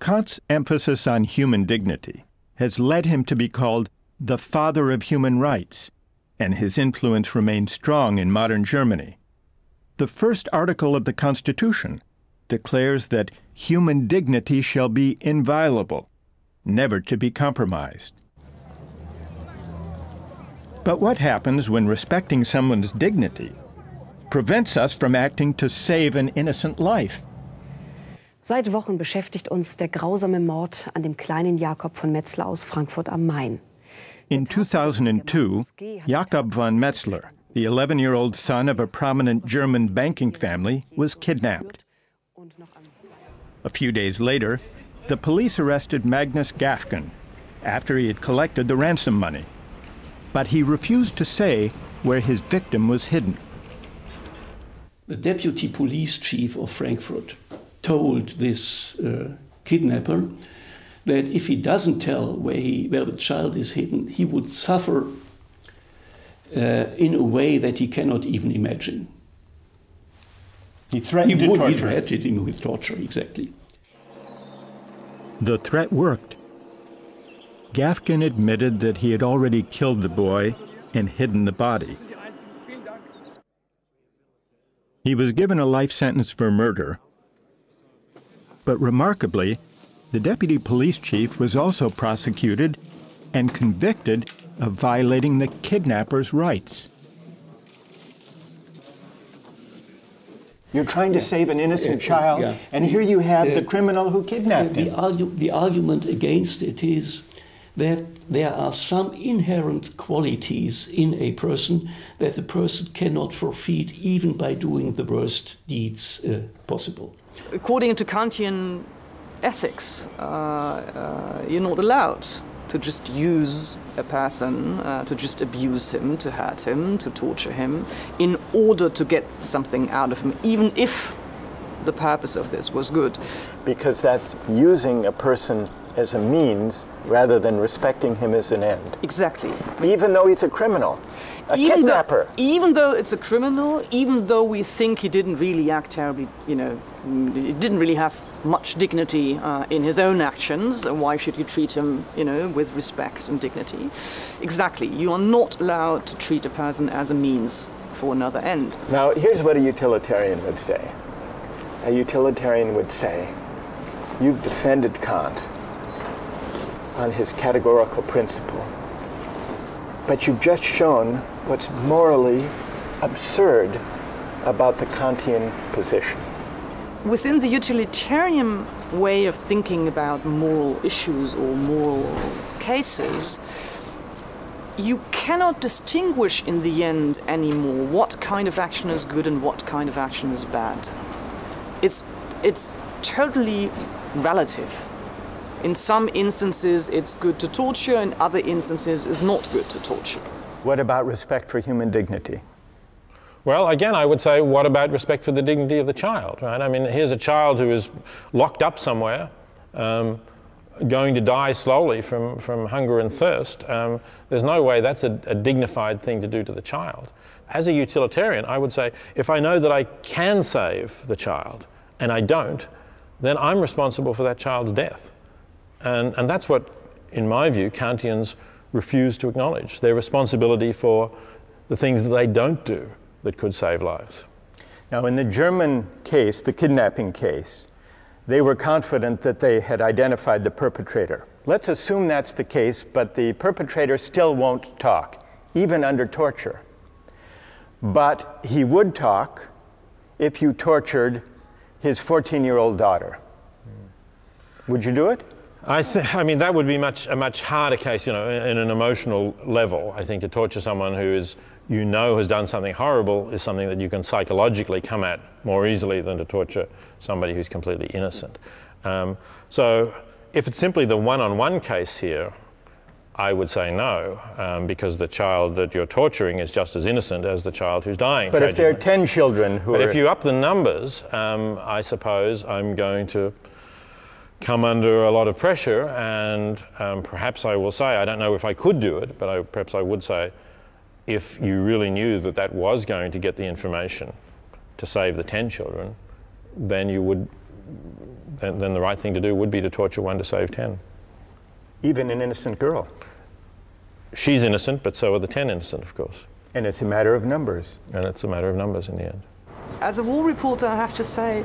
Kant's emphasis on human dignity has led him to be called the father of human rights, and his influence remains strong in modern Germany. The first article of the Constitution declares that human dignity shall be inviolable, never to be compromised. But what happens when respecting someone's dignity prevents us from acting to save an innocent life? Seit Wochen beschäftigt uns der grausame Mord an dem kleinen Jakob von Metzler aus Frankfurt am Main. In 2002, Jakob von Metzler, the 11-year-old son of a prominent German banking family, was kidnapped. A few days later, the police arrested Magnus Gäfgen after he had collected the ransom money. But he refused to say where his victim was hidden. The deputy police chief of Frankfurt told this kidnapper that if he doesn't tell where the child is hidden, he would suffer in a way that he cannot even imagine. He threatened him with torture. He threatened him with torture, exactly. The threat worked. Gäfgen admitted that he had already killed the boy and hidden the body. He was given a life sentence for murder. But remarkably, the deputy police chief was also prosecuted and convicted of violating the kidnapper's rights. You're trying to save an innocent child, and here you have the criminal who kidnapped him. The argument against it is that there are some inherent qualities in a person that the person cannot forfeit even by doing the worst deeds possible. According to Kantian ethics, you're not allowed to just use a person, to just abuse him, to hurt him, to torture him, in order to get something out of him, even if the purpose of this was good. Because that's using a person as a means rather than respecting him as an end. Exactly. Even though he's a criminal, a kidnapper. Even though it's a criminal, even though we think he didn't really act terribly, you know, he didn't really have much dignity in his own actions, and why should you treat him, you know, with respect and dignity? Exactly. You are not allowed to treat a person as a means for another end. Now, here's what a utilitarian would say. A utilitarian would say, you've defended Kant on his categorical principle, but you've just shown what's morally absurd about the Kantian position. Within the utilitarian way of thinking about moral issues or moral cases, you cannot distinguish in the end anymore what kind of action is good and what kind of action is bad. It's totally relative. In some instances it's good to torture, in other instances it's not good to torture. What about respect for human dignity? Well, again, I would say, what about respect for the dignity of the child, right? I mean, here's a child who is locked up somewhere, going to die slowly from hunger and thirst. There's no way that's a dignified thing to do to the child. As a utilitarian, I would say, if I know that I can save the child and I don't, then I'm responsible for that child's death. And that's what, in my view, Kantians refuse to acknowledge, their responsibility for the things that they don't do that could save lives. Now, in the German case, the kidnapping case, they were confident that they had identified the perpetrator. Let's assume that's the case, but the perpetrator still won't talk, even under torture. But he would talk if you tortured his 14-year-old daughter. Would you do it? I mean, that would be a much harder case, you know, in an emotional level. I think to torture someone who is, you know, has done something horrible is something that you can psychologically come at more easily than to torture somebody who's completely innocent. So if it's simply the one-on-one case here, I would say no, because the child that you're torturing is just as innocent as the child who's dying. But if there are 10 children who are... But if you up the numbers, I suppose I'm going to come under a lot of pressure, and perhaps I will say, I don't know if I could do it, but perhaps I would say, if you really knew that that was going to get the information to save the 10 children, then you would then the right thing to do would be to torture one to save 10. Even an innocent girl. She's innocent, but so are the 10 innocent, of course. And it's a matter of numbers. And it's a matter of numbers in the end. As a war reporter, I have to say,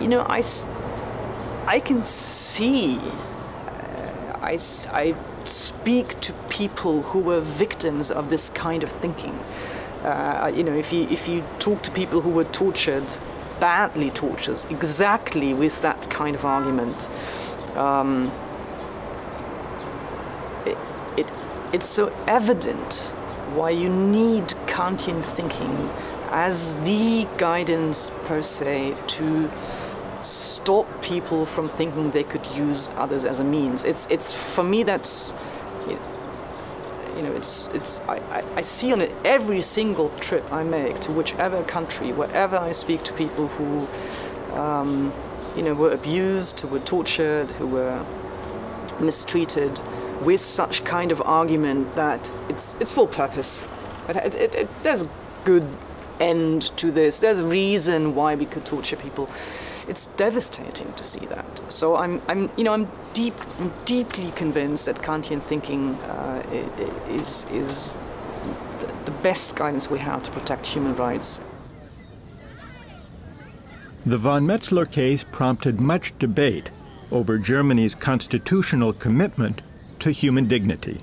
you know, I can see, I speak to people who were victims of this kind of thinking. You know, if you talk to people who were tortured, badly tortured, exactly with that kind of argument, it's so evident why you need Kantian thinking as the guidance per se to stop people from thinking they could use others as a means. It's for me, that's, you know, I see on it every single trip I make to whichever country, wherever I speak to people who, you know, were abused, who were tortured, who were mistreated, with such kind of argument that it's full purpose. There's a good end to this. There's a reason why we could torture people. It's devastating to see that. So I'm deeply convinced that Kantian thinking is the best guidance we have to protect human rights. The von Metzler case prompted much debate over Germany's constitutional commitment to human dignity.